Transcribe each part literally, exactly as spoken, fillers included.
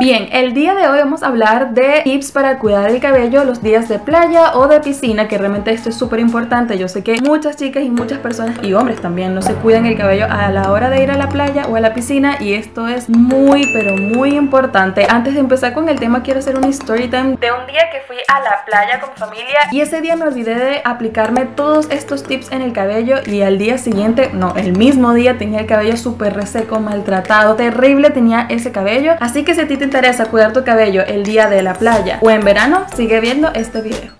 Bien, el día de hoy vamos a hablar de tips para cuidar el cabello los días de playa o de piscina, que realmente esto es súper importante. Yo sé que muchas chicas y muchas personas y hombres también no se cuidan el cabello a la hora de ir a la playa o a la piscina, y esto es muy pero muy importante. Antes de empezar con el tema, quiero hacer un story time de un día que fui a la playa con mi familia y ese día me olvidé de aplicarme todos estos tips en el cabello, y al día siguiente, no, el mismo día tenía el cabello súper reseco, maltratado, terrible tenía ese cabello. Así que si a ti te interesa cuidar tu cabello el día de la playa o en verano, sigue viendo este video.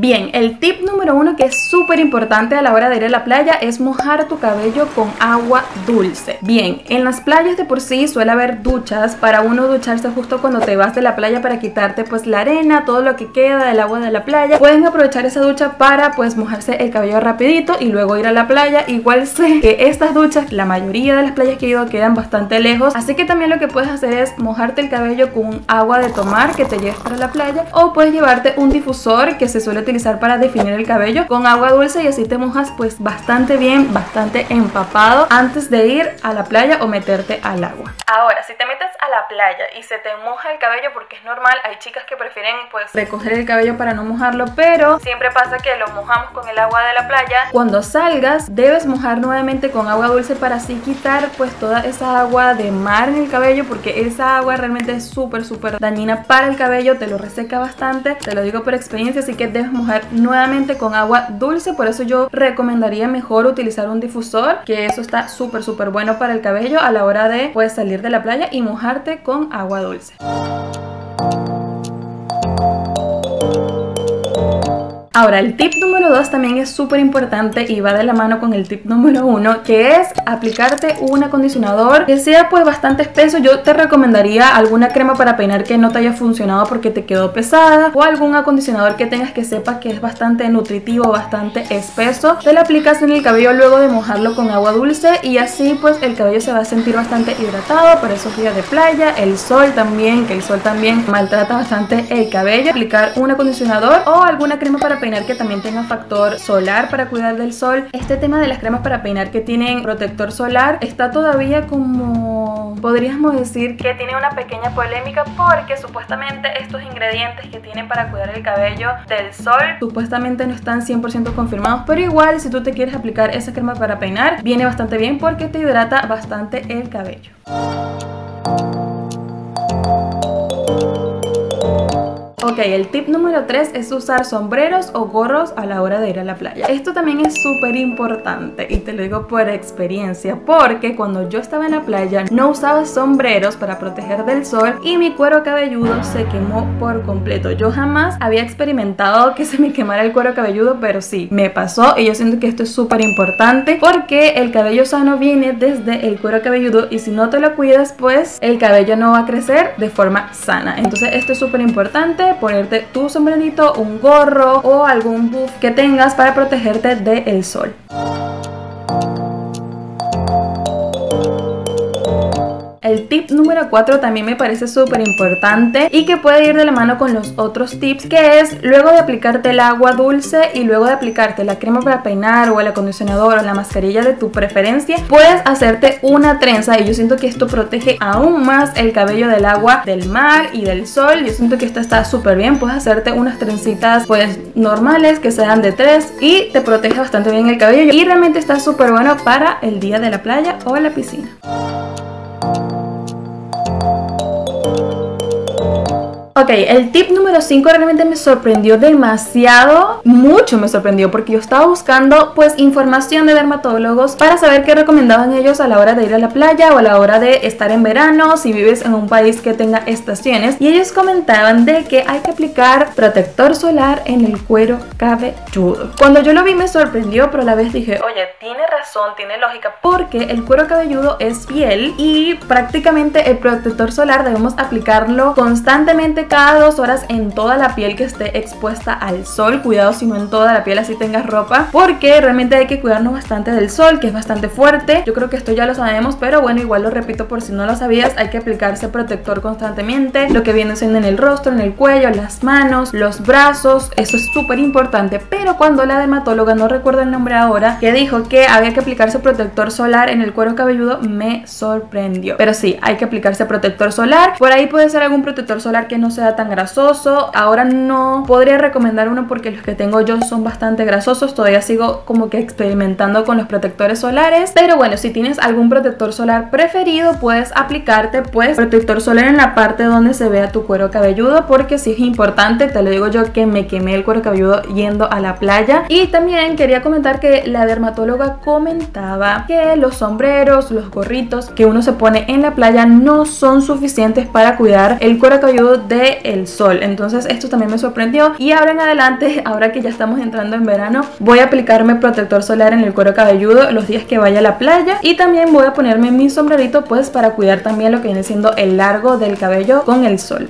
Bien, el tip número uno que es súper importante a la hora de ir a la playa es mojar tu cabello con agua dulce. Bien, en las playas de por sí suele haber duchas para uno ducharse justo cuando te vas de la playa para quitarte pues la arena, todo lo que queda del agua de la playa. Pueden aprovechar esa ducha para pues mojarse el cabello rapidito y luego ir a la playa. Igual sé que estas duchas, la mayoría de las playas que he ido quedan bastante lejos, así que también lo que puedes hacer es mojarte el cabello con agua de tomar que te lleves para la playa, o puedes llevarte un difusor que se suele utilizar para definir el cabello con agua dulce, y así te mojas pues bastante bien, bastante empapado antes de ir a la playa o meterte al agua. Ahora, si te metes a la playa y se te moja el cabello, porque es normal, hay chicas que prefieren pues recoger el cabello para no mojarlo, pero siempre pasa que lo mojamos con el agua de la playa. Cuando salgas debes mojar nuevamente con agua dulce para así quitar pues toda esa agua de mar en el cabello, porque esa agua realmente es súper súper dañina para el cabello, te lo reseca bastante, te lo digo por experiencia, así que debes mojar nuevamente con agua dulce. Por eso yo recomendaría mejor utilizar un difusor, que eso está súper súper bueno para el cabello a la hora de pues salir de la playa y mojarte con agua dulce. Ahora, el tip número dos también es súper importante y va de la mano con el tip número uno, que es aplicarte un acondicionador que sea pues bastante espeso. Yo te recomendaría alguna crema para peinar que no te haya funcionado porque te quedó pesada, o algún acondicionador que tengas que sepas que es bastante nutritivo, bastante espeso. Te lo aplicas en el cabello luego de mojarlo con agua dulce, y así pues el cabello se va a sentir bastante hidratado para esos días de playa, el sol también, que el sol también maltrata bastante el cabello. Aplicar un acondicionador o alguna crema para peinar que también tenga factor solar para cuidar del sol. Este tema de las cremas para peinar que tienen protector solar está todavía como, podríamos decir que tiene una pequeña polémica, porque supuestamente estos ingredientes que tienen para cuidar el cabello del sol supuestamente no están cien por ciento confirmados, pero igual si tú te quieres aplicar esa crema para peinar viene bastante bien porque te hidrata bastante el cabello. Ok, el tip número tres es usar sombreros o gorros a la hora de ir a la playa. Esto también es súper importante y te lo digo por experiencia, porque cuando yo estaba en la playa no usaba sombreros para proteger del sol y mi cuero cabelludo se quemó por completo. Yo jamás había experimentado que se me quemara el cuero cabelludo, pero sí, me pasó, y yo siento que esto es súper importante porque el cabello sano viene desde el cuero cabelludo, y si no te lo cuidas pues el cabello no va a crecer de forma sana. Entonces esto es súper importante, ponerte tu sombrerito, un gorro o algún buff que tengas para protegerte del sol. El tip número cuatro también me parece súper importante y que puede ir de la mano con los otros tips, que es luego de aplicarte el agua dulce y luego de aplicarte la crema para peinar o el acondicionador o la mascarilla de tu preferencia, puedes hacerte una trenza, y yo siento que esto protege aún más el cabello del agua, del mar y del sol. Yo siento que esto está súper bien, puedes hacerte unas trencitas pues normales que sean de tres y te protege bastante bien el cabello, y realmente está súper bueno para el día de la playa o la piscina. Ok, el tip número cinco realmente me sorprendió demasiado, mucho me sorprendió, porque yo estaba buscando pues información de dermatólogos para saber qué recomendaban ellos a la hora de ir a la playa o a la hora de estar en verano, si vives en un país que tenga estaciones, y ellos comentaban de que hay que aplicar protector solar en el cuero cabelludo. Cuando yo lo vi me sorprendió, pero a la vez dije, oye, tiene razón, tiene lógica, porque el cuero cabelludo es piel y prácticamente el protector solar debemos aplicarlo constantemente cada dos horas en toda la piel que esté expuesta al sol. Cuidado si no en toda la piel, así tengas ropa, porque realmente hay que cuidarnos bastante del sol, que es bastante fuerte. Yo creo que esto ya lo sabemos, pero bueno, igual lo repito por si no lo sabías. Hay que aplicarse protector constantemente, lo que viene siendo en el rostro, en el cuello, las manos, los brazos. Eso es súper importante. Pero cuando la dermatóloga, no recuerdo el nombre ahora, que dijo que había que aplicarse protector solar en el cuero cabelludo, me sorprendió. Pero sí, hay que aplicarse protector solar. Por ahí puede ser algún protector solar que no sea tan grasoso. Ahora no podría recomendar uno porque los que tengo yo son bastante grasosos. Todavía sigo como que experimentando con los protectores solares. Pero bueno, si tienes algún protector solar preferido, puedes aplicarte pues protector solar en la parte donde se vea tu cuero cabelludo, porque sí es importante. Te lo digo yo que me quemé el cuero cabelludo yendo a la playa. Y también quería comentar que la dermatóloga comentaba que los sombreros, los gorritos que uno se pone en la playa no son suficientes para cuidar el cuero cabelludo del sol. Entonces esto también me sorprendió. Y ahora en adelante, ahora que ya estamos entrando en verano, voy a aplicarme protector solar en el cuero cabelludo los días que vaya a la playa. Y también voy a ponerme mi sombrerito pues para cuidar también lo que viene siendo el largo del cabello con el sol.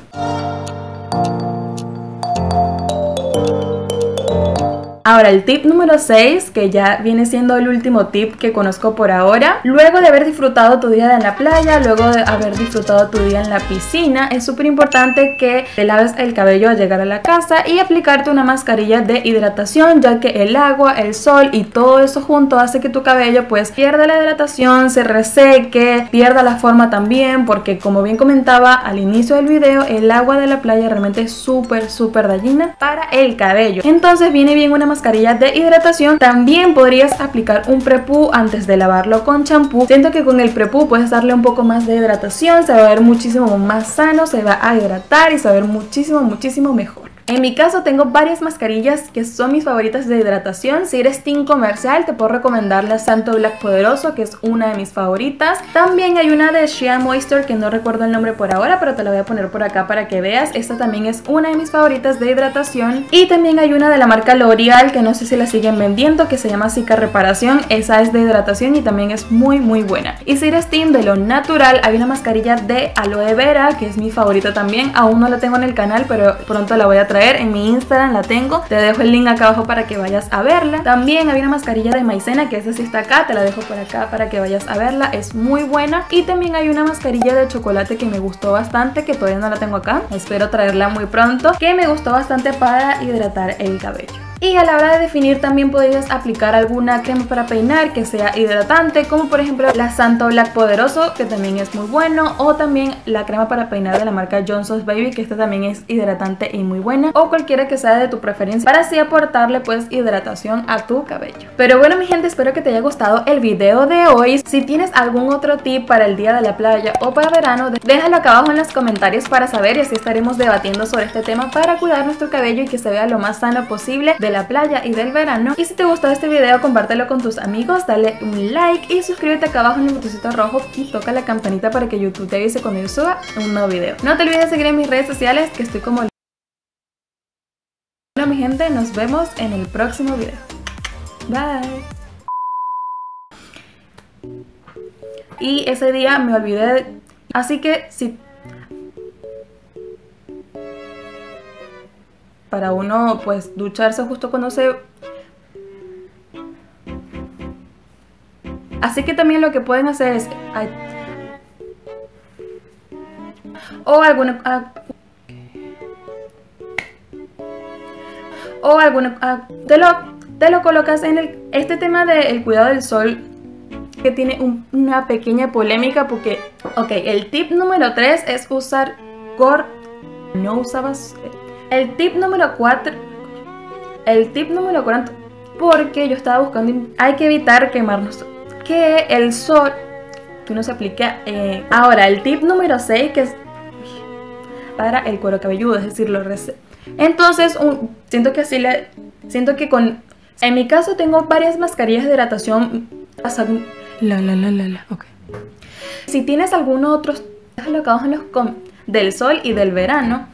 Ahora el tip número seis, que ya viene siendo el último tip que conozco por ahora. Luego de haber disfrutado tu día en la playa, luego de haber disfrutado tu día en la piscina, es súper importante que te laves el cabello al llegar a la casa y aplicarte una mascarilla de hidratación, ya que el agua, el sol y todo eso junto hace que tu cabello pues pierda la hidratación, se reseque, pierda la forma también, porque como bien comentaba al inicio del video, el agua de la playa realmente es súper súper dañina para el cabello. Entonces viene bien una mascarilla mascarilla de hidratación. También podrías aplicar un prepú antes de lavarlo con champú. Siento que con el prepú puedes darle un poco más de hidratación, se va a ver muchísimo más sano, se va a hidratar y se va a ver muchísimo muchísimo mejor. En mi caso tengo varias mascarillas que son mis favoritas de hidratación. Si eres team comercial, te puedo recomendar la Santo Black Poderoso, que es una de mis favoritas. También hay una de Shea Moisture que no recuerdo el nombre por ahora, pero te la voy a poner por acá para que veas. Esta también es una de mis favoritas de hidratación. Y también hay una de la marca L'Oreal, que no sé si la siguen vendiendo, que se llama Zika Reparación. Esa es de hidratación y también es muy muy buena. Y si eres team de lo natural, hay una mascarilla de aloe vera que es mi favorita también. Aún no la tengo en el canal, pero pronto la voy a traer. En mi Instagram la tengo, te dejo el link acá abajo para que vayas a verla. También hay una mascarilla de maicena, que esa sí está acá, te la dejo por acá para que vayas a verla, es muy buena. Y también hay una mascarilla de chocolate que me gustó bastante, que todavía no la tengo acá, espero traerla muy pronto, que me gustó bastante para hidratar el cabello. Y a la hora de definir también podrías aplicar alguna crema para peinar que sea hidratante, como por ejemplo la Santo Black Poderoso, que también es muy bueno, o también la crema para peinar de la marca Johnson's Baby, que esta también es hidratante y muy buena, o cualquiera que sea de tu preferencia, para así aportarle pues hidratación a tu cabello. Pero bueno mi gente, espero que te haya gustado el video de hoy. Si tienes algún otro tip para el día de la playa o para verano, déjalo acá abajo en los comentarios para saber, y así estaremos debatiendo sobre este tema para cuidar nuestro cabello y que se vea lo más sano posible de la playa y del verano. Y si te gustó este video, compártelo con tus amigos, dale un like y suscríbete acá abajo en el botoncito rojo y toca la campanita para que YouTube te avise cuando yo suba un nuevo video. No te olvides de seguir en mis redes sociales, que estoy como... Bueno mi gente, nos vemos en el próximo video. Bye. Y ese día me olvidé, así que si... Para uno, pues, ducharse justo cuando se... Así que también lo que pueden hacer es... Ay... O alguna... Ah... O alguna... Ah... Te lo, te lo colocas en el... Este tema del cuidado del sol, que tiene un, una pequeña polémica porque... Ok, el tip número tres es usar cor... No usabas... El tip número cuatro, el tip número cuatro, porque yo estaba buscando, hay que evitar quemarnos, que el sol, que no se aplica, eh. Ahora el tip número seis, que es para el cuero cabelludo, es decir, lo rese. Entonces, un, siento que así le, siento que con, en mi caso tengo varias mascarillas de hidratación, la la la la la, ok. Si tienes alguno otro, déjalo acá abajo en los com, del sol y del verano.